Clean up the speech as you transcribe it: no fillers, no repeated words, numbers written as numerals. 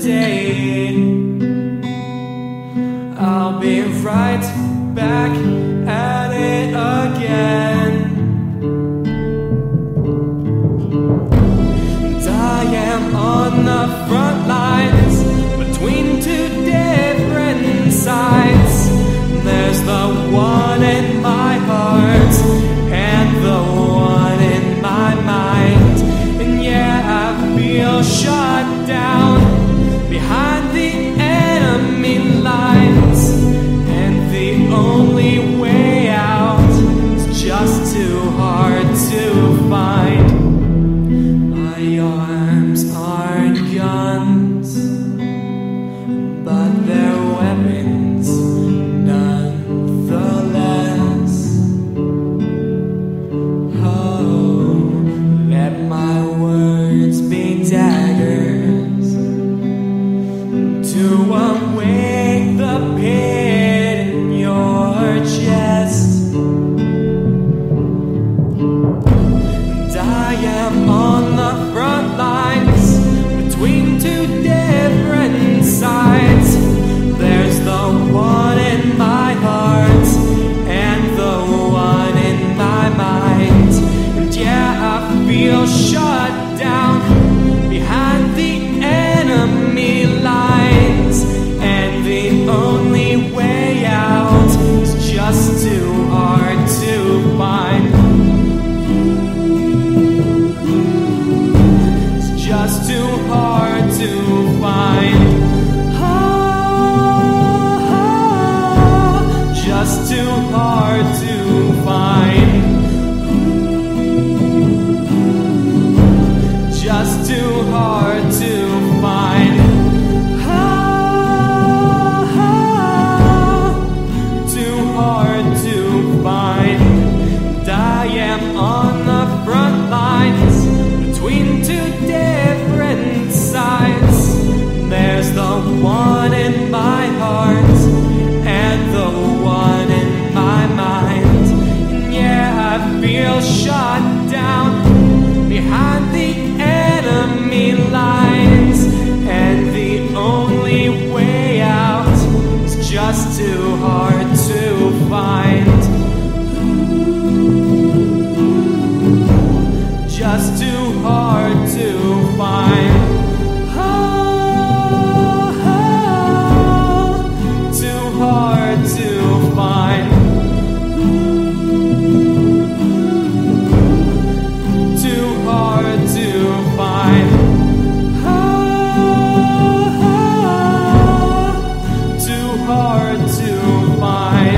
date. I'll be right back at it again. And I am on the front lines, between two different sides. There's the one in my heart and the one in my mind. And yeah, I feel shot down behind the enemy lines, and the only way out is just too hard to find. My arms aren't guns, but they're weapons nonetheless. Oh, let my words be daggers to awake the pain in your chest. And I am on the front lines, between two different sides. There's the one in my heart and the one in my mind. And yeah, I feel shut down behind the enemy lines. It's too hard to find. It's just too hard to find. Oh, just too hard to find. Just too hard to find. One in my heart and the one in my mind. And yeah, I feel shot down behind the enemy lines, and the only way out is just too hard to find. Just too hard to find. Hard to find.